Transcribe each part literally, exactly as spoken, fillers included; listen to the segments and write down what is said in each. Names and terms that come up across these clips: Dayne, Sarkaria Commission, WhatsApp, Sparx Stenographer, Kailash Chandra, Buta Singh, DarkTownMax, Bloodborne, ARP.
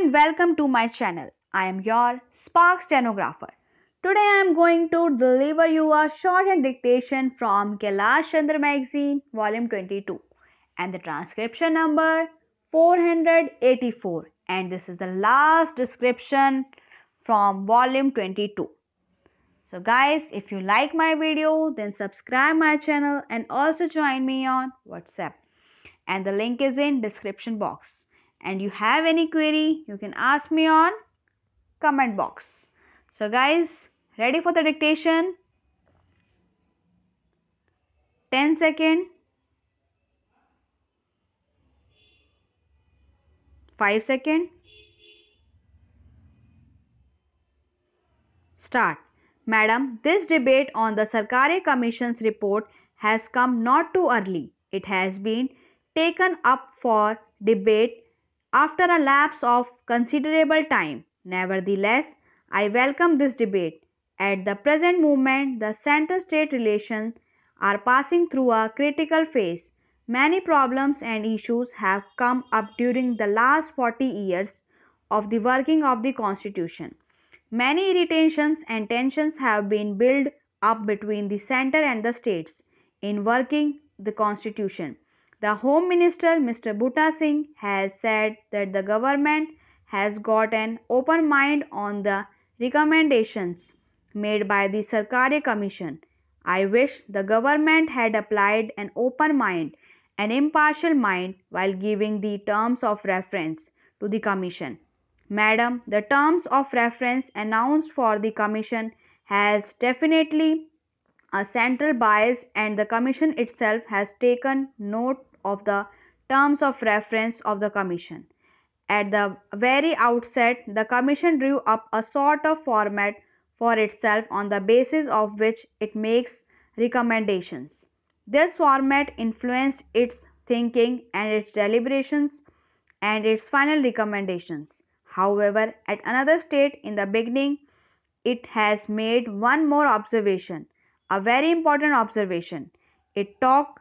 and welcome to my channel. I am your Sparx Stenographer. Today I am going to deliver you a shorthand dictation from Kailash Chandra magazine volume twenty-two and the transcription number four hundred eighty-four, and this is the last description from volume twenty-two. So guys, if you like my video, then subscribe my channel and also join me on WhatsApp, and the link is in description box. And you have any query, you can ask me on comment box. So guys, ready for the dictation? ten second, five second, start. Madam, this debate on the Sarkaria Commission's report has come not too early. It has been taken up for debate after a lapse of considerable time. Nevertheless, I welcome this debate. At the present moment, the center-state relations are passing through a critical phase. Many problems and issues have come up during the last forty years of the working of the Constitution. Many irritations and tensions have been built up between the center and the states in working the Constitution. The Home Minister, Mister Buta Singh, has said that the government has got an open mind on the recommendations made by the Sarkaria Commission. I wish the government had applied an open mind, an impartial mind, while giving the terms of reference to the Commission. Madam, the terms of reference announced for the Commission has definitely a central bias, and the Commission itself has taken note of the terms of reference of the Commission. At the very outset, the Commission drew up a sort of format for itself on the basis of which it makes recommendations. This format influenced its thinking and its deliberations and its final recommendations. However, at another stage in the beginning, it has made one more observation, a very important observation. It talked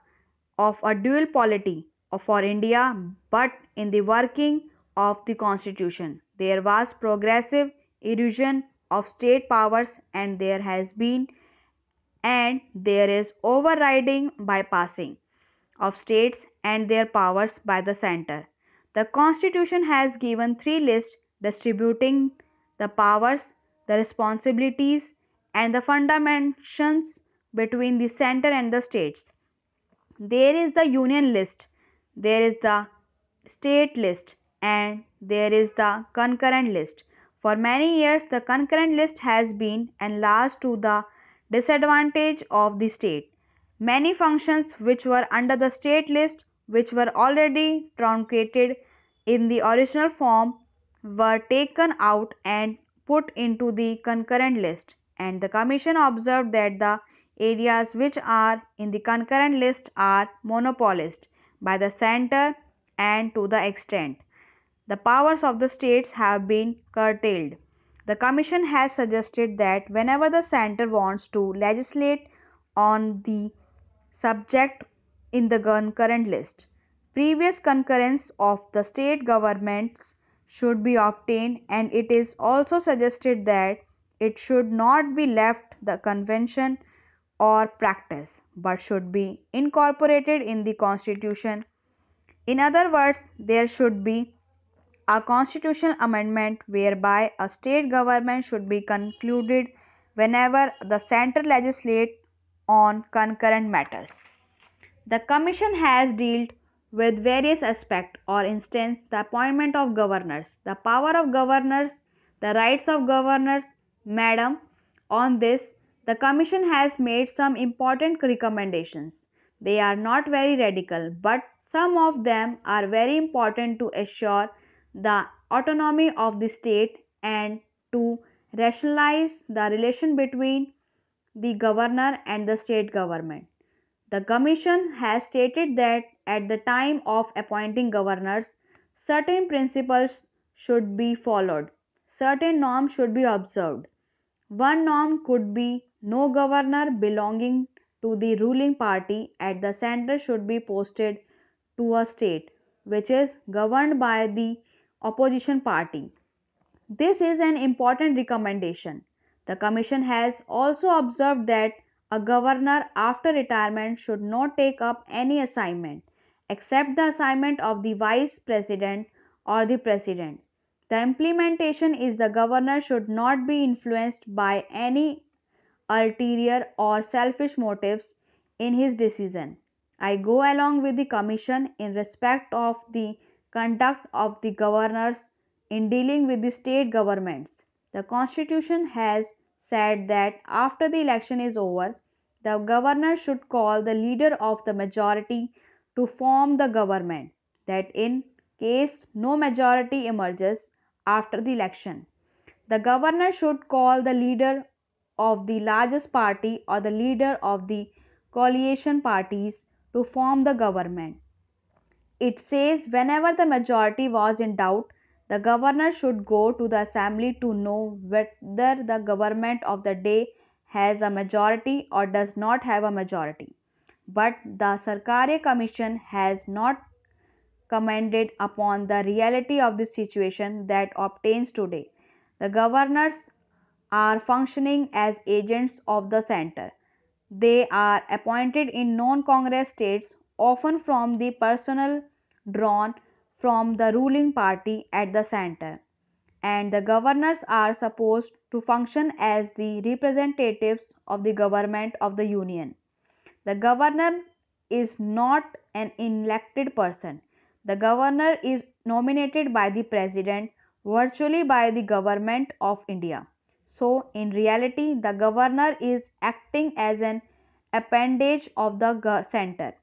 of a dual polity for India, but in the working of the Constitution, there was progressive erosion of state powers, and there has been and there is overriding bypassing of states and their powers by the center. The Constitution has given three lists distributing the powers, the responsibilities, and the fundamentals between the center and the states. There is the union list, there is the state list, and there is the concurrent list. For many years, the concurrent list has been enlarged to the disadvantage of the state. Many functions which were under the state list, which were already truncated in the original form, were taken out and put into the concurrent list, and the Commission observed that the areas which are in the concurrent list are monopolized by the center, and to the extent the powers of the states have been curtailed. The Commission has suggested that whenever the center wants to legislate on the subject in the concurrent list, previous concurrence of the state governments should be obtained, and it is also suggested that it should not be left the convention or practice, but should be incorporated in the Constitution. In other words, there should be a constitutional amendment whereby a state government should be concluded whenever the center legislate on concurrent matters. The Commission has dealt with various aspects, or instance, the appointment of governors, the power of governors, the rights of governors. Madam, on this, the Commission has made some important recommendations. They are not very radical, but some of them are very important to assure the autonomy of the state and to rationalize the relation between the governor and the state government. The Commission has stated that at the time of appointing governors, certain principles should be followed, certain norms should be observed. One norm could be no governor belonging to the ruling party at the center should be posted to a state which is governed by the opposition party. This is an important recommendation. The Commission has also observed that a governor after retirement should not take up any assignment except the assignment of the Vice President or the President. The implementation is the governor should not be influenced by any ulterior or selfish motives in his decision. I go along with the Commission in respect of the conduct of the governors in dealing with the state governments. The Constitution has said that after the election is over, the governor should call the leader of the majority to form the government, that in case no majority emerges after the election, the governor should call the leader of the largest party or the leader of the coalition parties to form the government. It says whenever the majority was in doubt, the governor should go to the assembly to know whether the government of the day has a majority or does not have a majority. But the Sarkaria Commission has not commented upon the reality of the situation that obtains today. The governors are functioning as agents of the center. They are appointed in non-Congress states, often from the personnel drawn from the ruling party at the center, and the governors are supposed to function as the representatives of the government of the union. The governor is not an elected person. The governor is nominated by the president, virtually by the government of India. So, in reality, the governor is acting as an appendage of the center.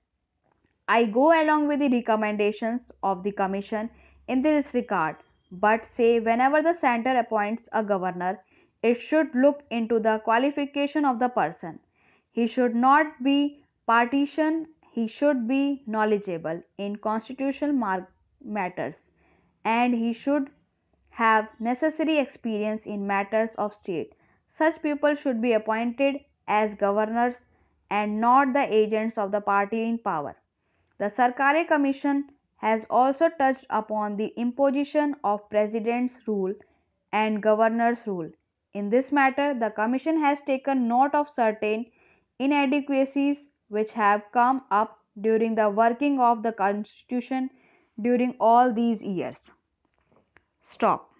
I go along with the recommendations of the Commission in this regard, but say whenever the center appoints a governor, it should look into the qualification of the person. He should not be partisan. He should be knowledgeable in constitutional matters, and he should have necessary experience in matters of state. Such people should be appointed as governors and not the agents of the party in power. The Sarkaria Commission has also touched upon the imposition of President's rule and Governor's rule. In this matter, the Commission has taken note of certain inadequacies which have come up during the working of the Constitution during all these years. Stop.